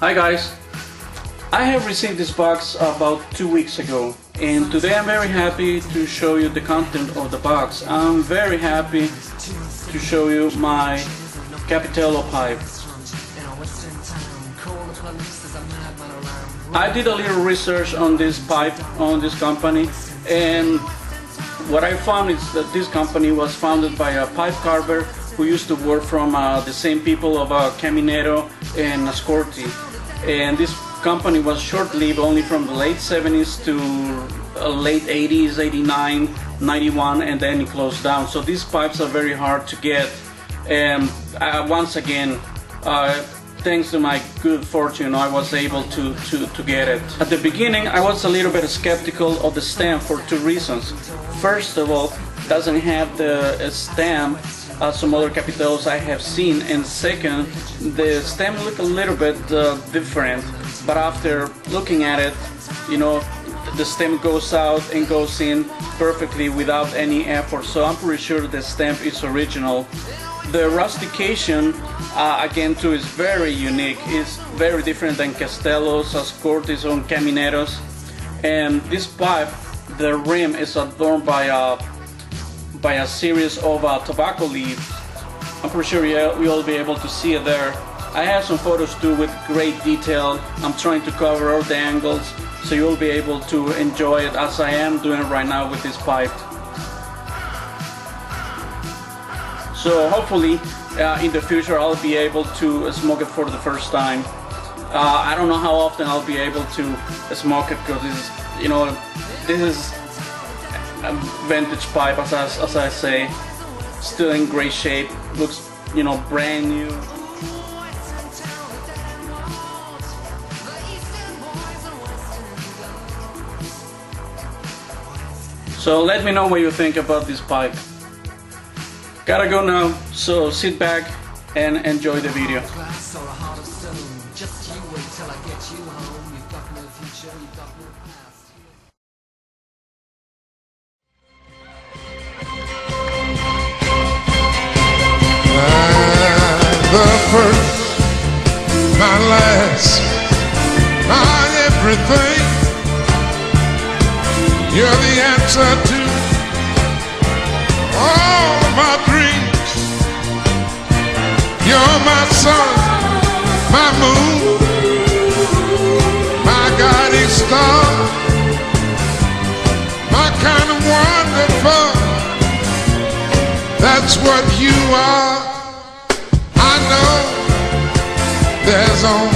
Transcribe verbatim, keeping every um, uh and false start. Hi guys, I have received this box about two weeks ago and today I'm very happy to show you the content of the box. I'm very happy to show you my Capitello pipe. I did a little research on this pipe, on this company, and what I found is that this company was founded by a pipe carver who used to work from uh, the same people of uh, Caminero and Ascorti. And this company was short-lived, only from the late seventies to uh, late eighties, eighty-nine, ninety-one, and then it closed down. So these pipes are very hard to get. And uh, once again, uh, thanks to my good fortune, I was able to, to, to get it. At the beginning, I was a little bit skeptical of the stem for two reasons. First of all, it doesn't have the stem as some other Capitellos I have seen, and second, the stem look a little bit uh, different, but after looking at it, you know, the stem goes out and goes in perfectly without any effort, so I'm pretty sure the stem is original. The rustication, uh, again too, is very unique. It's very different than Castellos, Ascortis, or Camineros, and this pipe, the rim is adorned by a by a series of uh, tobacco leaves. I'm pretty sure you will be able to see it there. I have some photos too with great detail. I'm trying to cover all the angles so you'll be able to enjoy it as I am doing it right now with this pipe. So hopefully uh, in the future I'll be able to smoke it for the first time. Uh, I don't know how often I'll be able to smoke it because this is, you know, this is vintage pipe, as I, as I say, still in great shape, looks, you know, brand new. So let me know what you think about this pipe. Gotta go now, so sit back and enjoy the video. First, my last, my everything. You're the answer to all of my dreams. You're my sun, my moon, my guiding star, my kind of wonderful. That's what you are. There's only